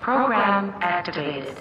Program activated.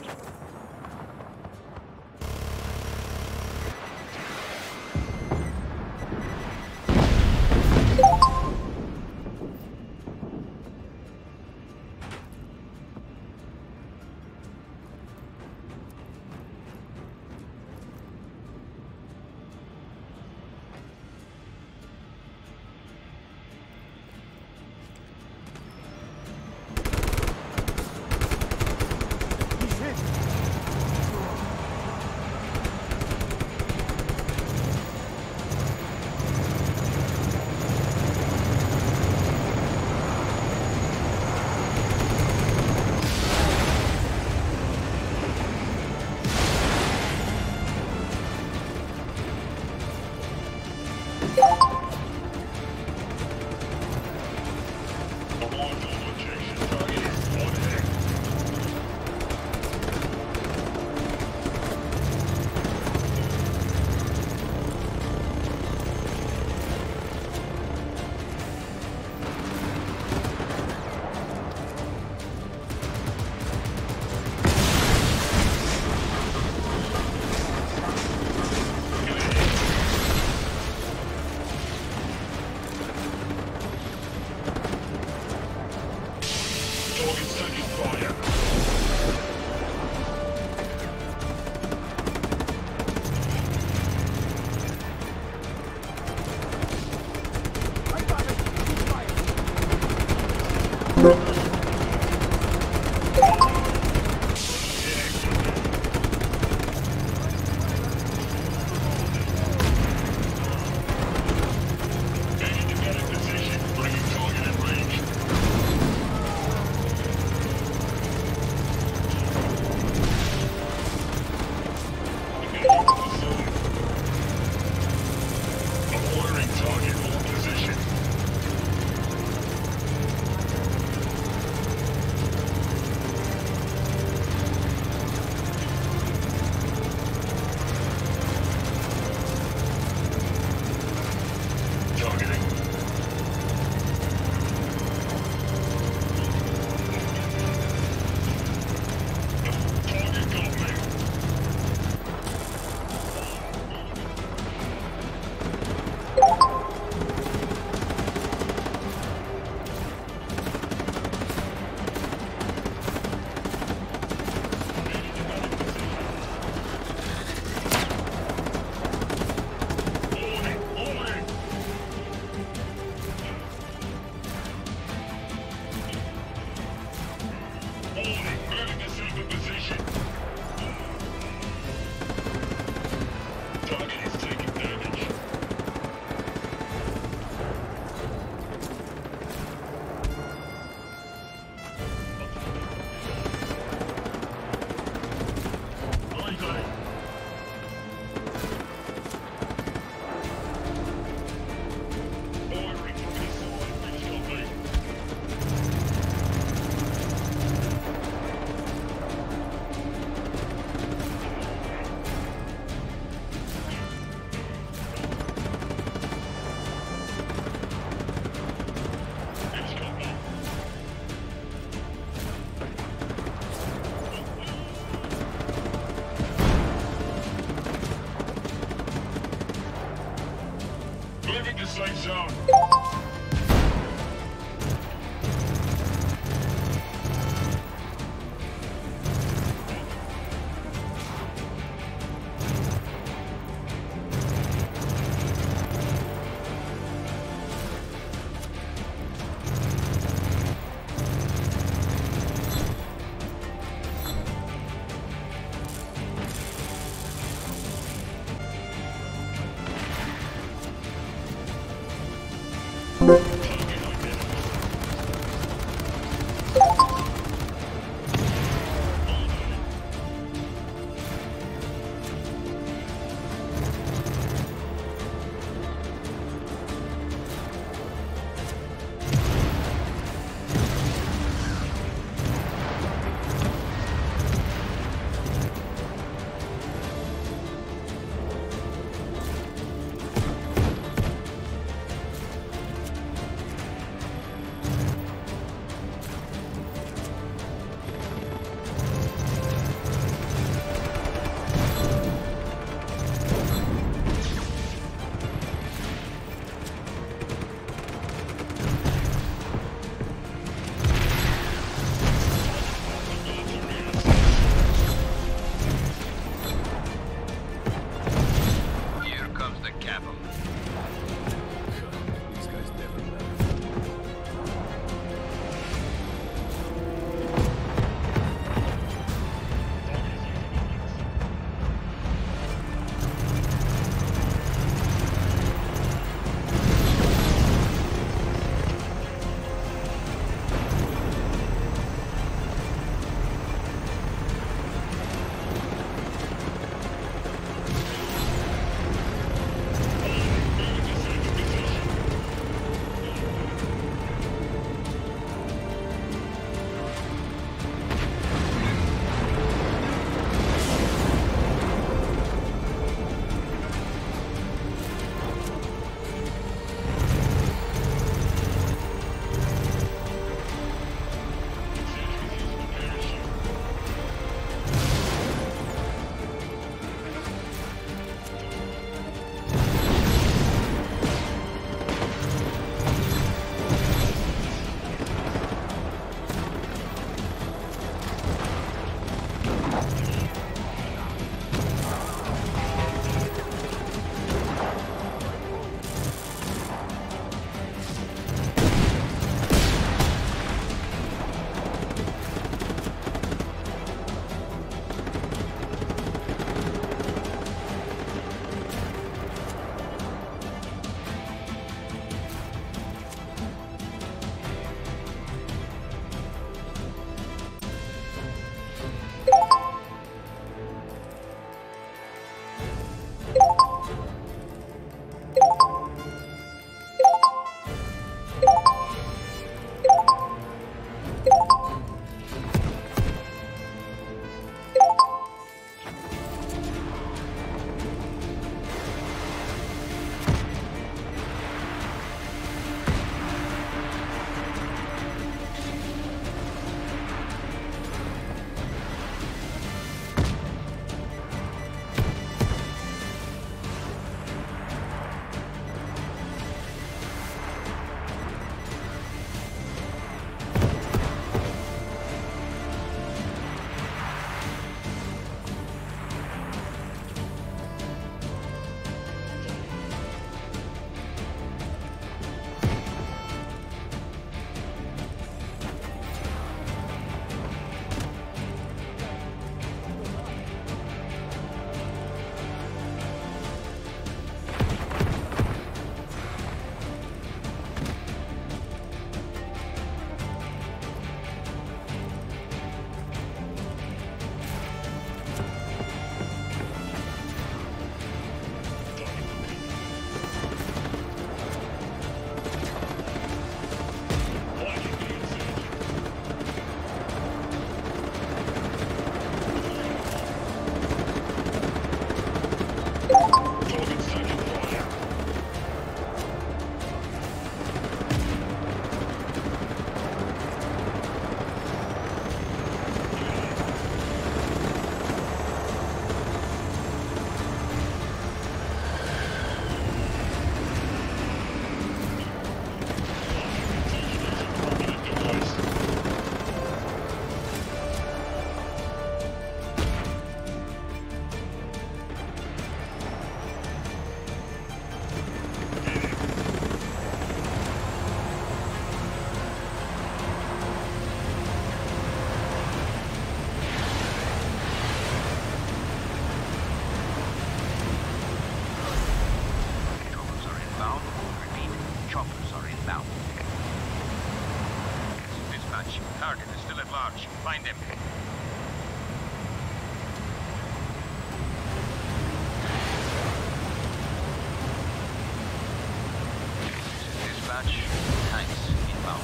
Large tanks inbound.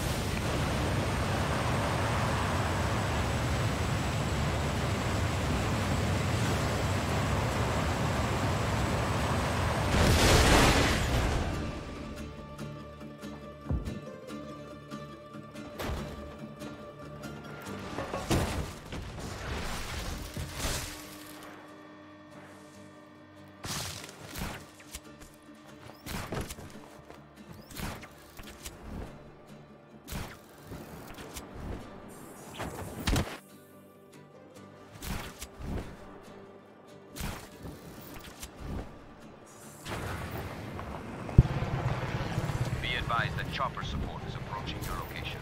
The chopper support is approaching your location.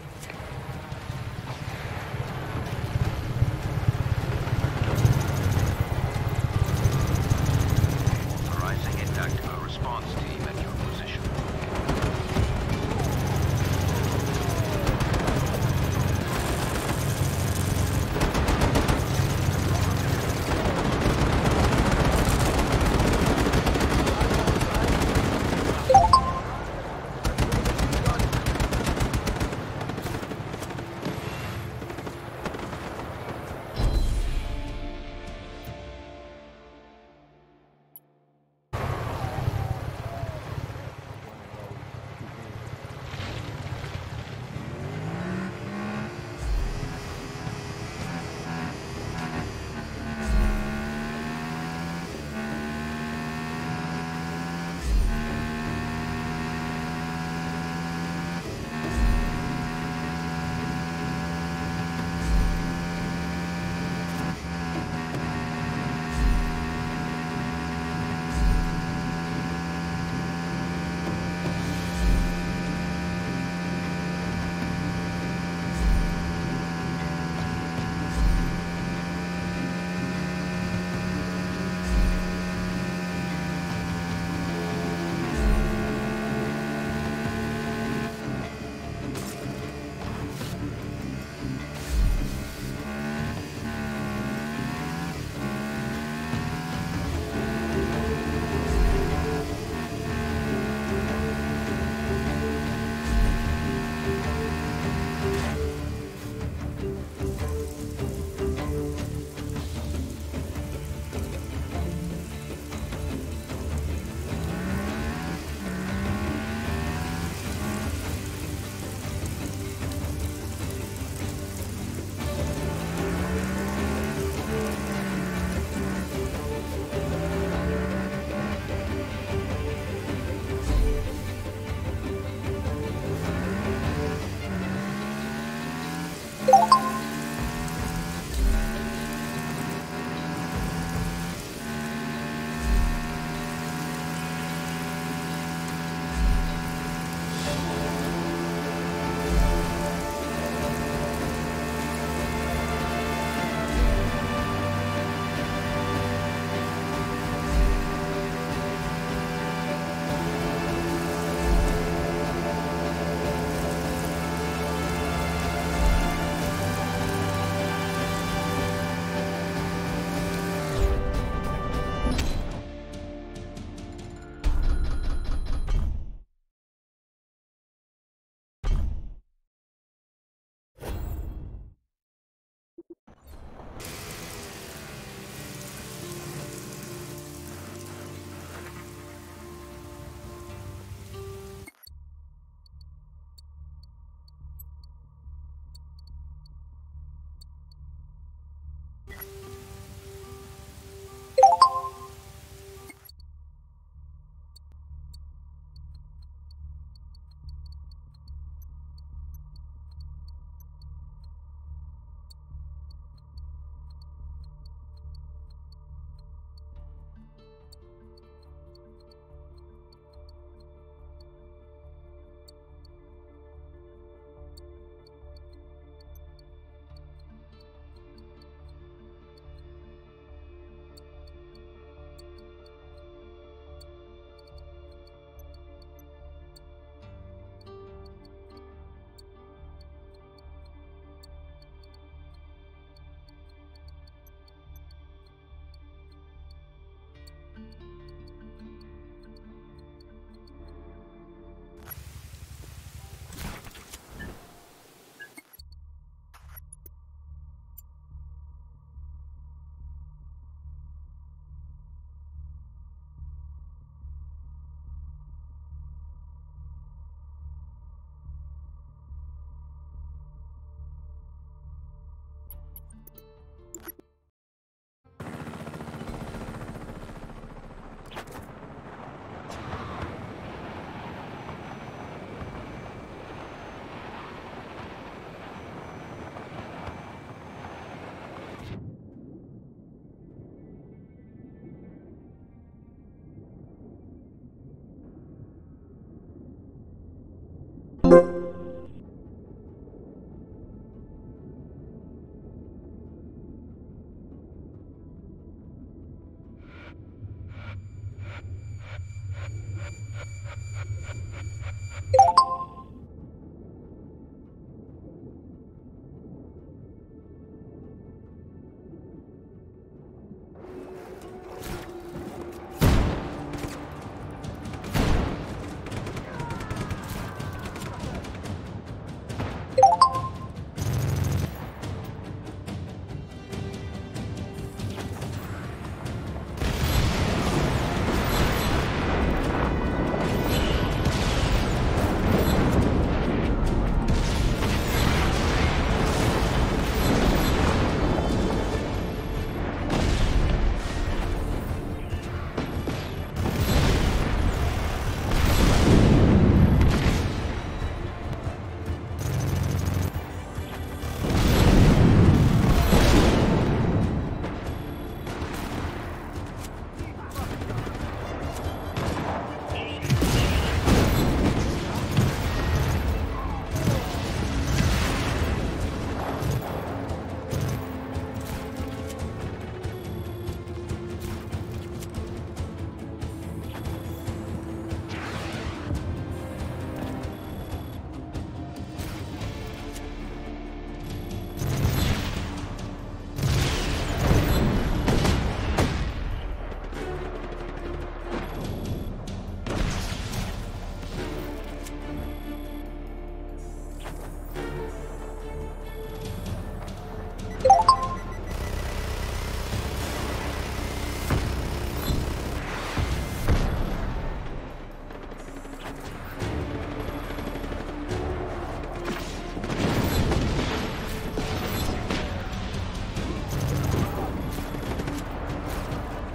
Authorizing a tactical response team at your position.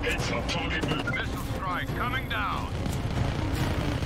Missile strike coming down.